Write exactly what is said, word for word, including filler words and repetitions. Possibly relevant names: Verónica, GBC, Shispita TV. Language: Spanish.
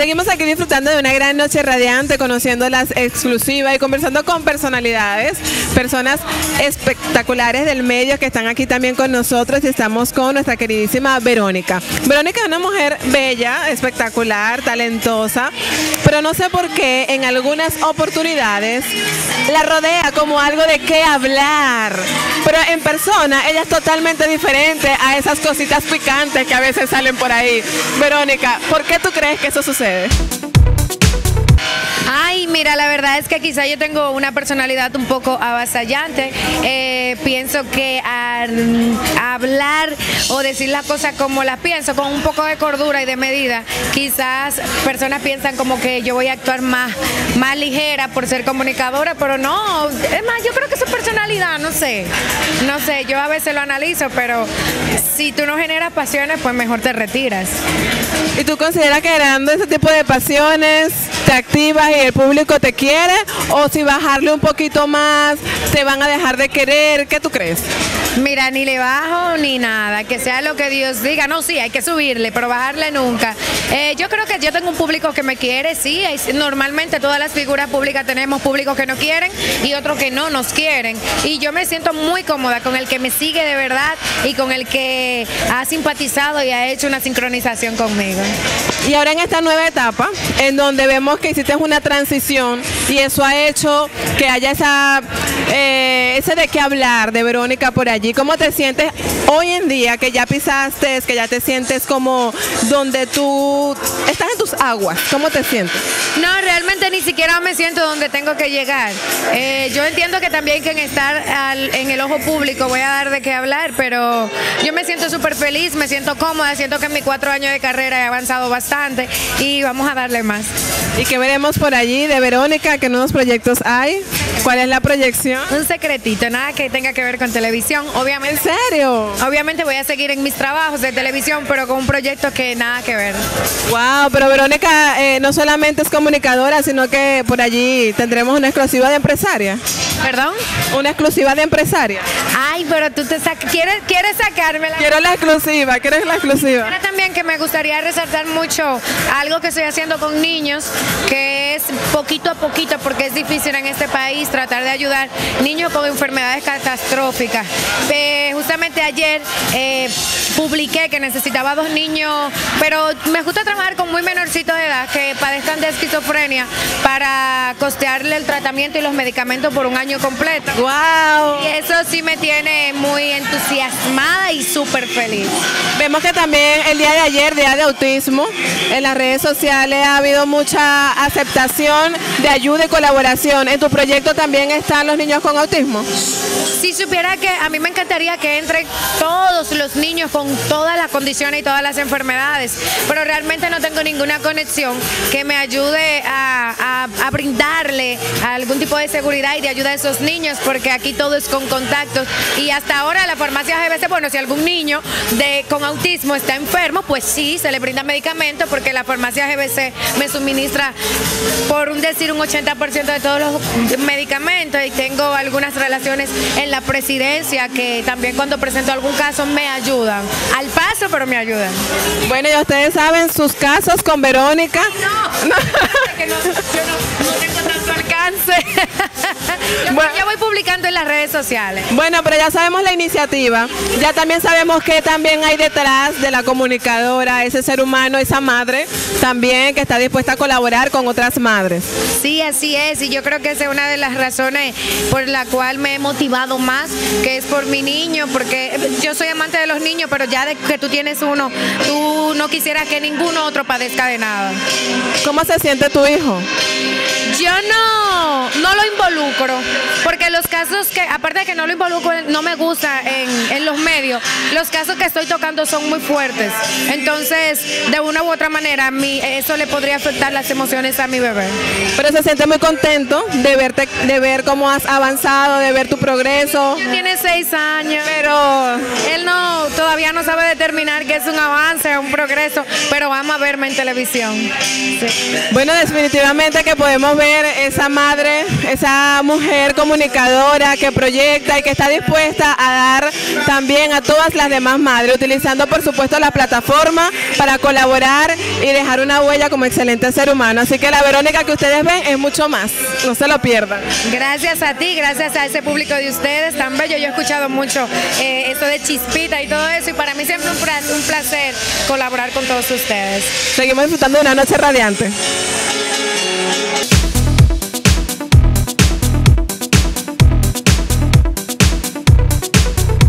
Seguimos aquí disfrutando de una gran noche radiante, conociendo las exclusivas y conversando con personalidades, personas espectaculares del medio que están aquí también con nosotros, y estamos con nuestra queridísima Verónica. Verónica es una mujer bella, espectacular, talentosa, pero no sé por qué en algunas oportunidades la rodea como algo de qué hablar, pero en persona ella es totalmente diferente a esas cositas picantes que a veces salen por ahí. Verónica, ¿por qué tú crees que eso sucede? Ay, mira, la verdad es que quizá yo tengo una personalidad un poco avasallante. Eh, pienso que al hablar o decir las cosas como las pienso, con un poco de cordura y de medida, quizás personas piensan como que yo voy a actuar más, más ligera por ser comunicadora, pero no. Es más, yo creo que eso es personalidad, no sé. No sé, yo a veces lo analizo, pero si tú no generas pasiones, pues mejor te retiras. ¿Y tú consideras que generando ese tipo de pasiones te activas y el público te quiere, o si bajarle un poquito más te van a dejar de querer? ¿Qué tú crees? Mira, ni le bajo ni nada, que sea lo que Dios diga. No, sí, hay que subirle, pero bajarle nunca. Eh, yo creo que yo tengo un público que me quiere, sí. Hay, normalmente todas las figuras públicas tenemos públicos que nos quieren y otros que no nos quieren. Y yo me siento muy cómoda con el que me sigue de verdad y con el que ha simpatizado y ha hecho una sincronización conmigo. Y ahora en esta nueva etapa, en donde vemos que hiciste una transición y eso ha hecho que haya esa, eh, ese de qué hablar de Verónica por allí, ¿cómo te sientes hoy en día que ya pisaste, que ya te sientes como donde tú estás en tus aguas? ¿Cómo te sientes? No, realmente ni siquiera me siento donde tengo que llegar. Eh, yo entiendo que también que en estar al, en el ojo público voy a dar de qué hablar, pero yo me siento súper feliz, me siento cómoda, siento que en mis cuatro años de carrera he avanzado bastante y vamos a darle más. ¿Y qué veremos por allí de Verónica? ¿Qué nuevos proyectos hay? ¿Cuál es la proyección? Un secretito, nada que tenga que ver con televisión, obviamente. ¿En serio? Obviamente voy a seguir en mis trabajos de televisión, pero con un proyecto que nada que ver. Wow, pero Verónica eh, no solamente es comunicadora, sino que por allí tendremos una exclusiva de empresaria. ¿Perdón? Una exclusiva de empresaria. Ay, pero tú te sa ¿Quieres, quieres sacármela? Quiero la exclusiva, ¿quieres la exclusiva? Ahora también que me gustaría resaltar mucho algo que estoy haciendo con niños, que es poquito a poquito, porque es difícil en este país tratar de ayudar niños con enfermedades catastróficas. Eh, justamente ayer eh, publiqué que necesitaba dos niños, pero me gusta trabajar con muy menorcitos de edad que padezcan de esquizofrenia para costearle el tratamiento y los medicamentos por un año completo. ¡Wow! Y eso sí me tiene muy entusiasmada y súper feliz. Vemos que también el día de ayer, día de autismo, en las redes sociales ha habido mucha aceptación de ayuda y colaboración. ¿En tu proyecto también están los niños con autismo? Si supiera que a mí me encantaría que entren todos los niños con todas las condiciones y todas las enfermedades, pero realmente no tengo ninguna conexión que me ayude a, a, a brindarle algún tipo de seguridad y de ayuda a esos niños, porque aquí todo es con contactos y hasta ahora la farmacia G B C, bueno, si algún niño de, con autismo está enfermo, pues sí, se le brinda medicamento, porque la farmacia G B C me suministra, por un decir, un ochenta por ciento de todos los medicamentos, y tengo algunas relaciones en la presidencia que también cuando presento algún caso me ayudan, al paso, pero me ayudan. Bueno, y ustedes saben sus casos con Verónica. Ay, no, no. Que no, yo no, no tengo tanto alcance. Yo, bueno, yo voy publicando en las redes sociales. Bueno, pero ya sabemos la iniciativa, ya también sabemos que también hay detrás de la comunicadora, ese ser humano, esa madre también que está dispuesta a colaborar con otras madres. Sí, así es, y yo creo que esa es una de las razones por la cual me he motivado más, que es por mi niño, porque yo soy amante de los niños, pero ya de que tú tienes uno, tú no quisieras que ningún otro padezca de nada. ¿Cómo se siente tu hijo? Yo no, no lo involucro, porque los casos que, aparte de que no lo involucro, no me gusta en, en los medios, los casos que estoy tocando son muy fuertes, entonces de una u otra manera mi, eso le podría afectar las emociones a mi bebé. Pero se siente muy contento de verte, de ver cómo has avanzado, de ver tu progreso. Mi niño tiene seis años, pero él no, todavía no sabe determinar que es un avance, un progreso, pero vamos a verme en televisión. Sí. Bueno, definitivamente que podemos ver esa madre, esa mujer comunicadora que proyecta y que está dispuesta a dar también a todas las demás madres, utilizando por supuesto la plataforma para colaborar y dejar una huella como excelente ser humano. Así que la Verónica que ustedes ven es mucho más, no se lo pierdan. Gracias a ti, gracias a ese público de ustedes tan bello. Yo he escuchado mucho eh, eso de Chispita y todo eso, y para mí siempre un placer, un placer colaborar con todos ustedes. Seguimos disfrutando de una noche radiante.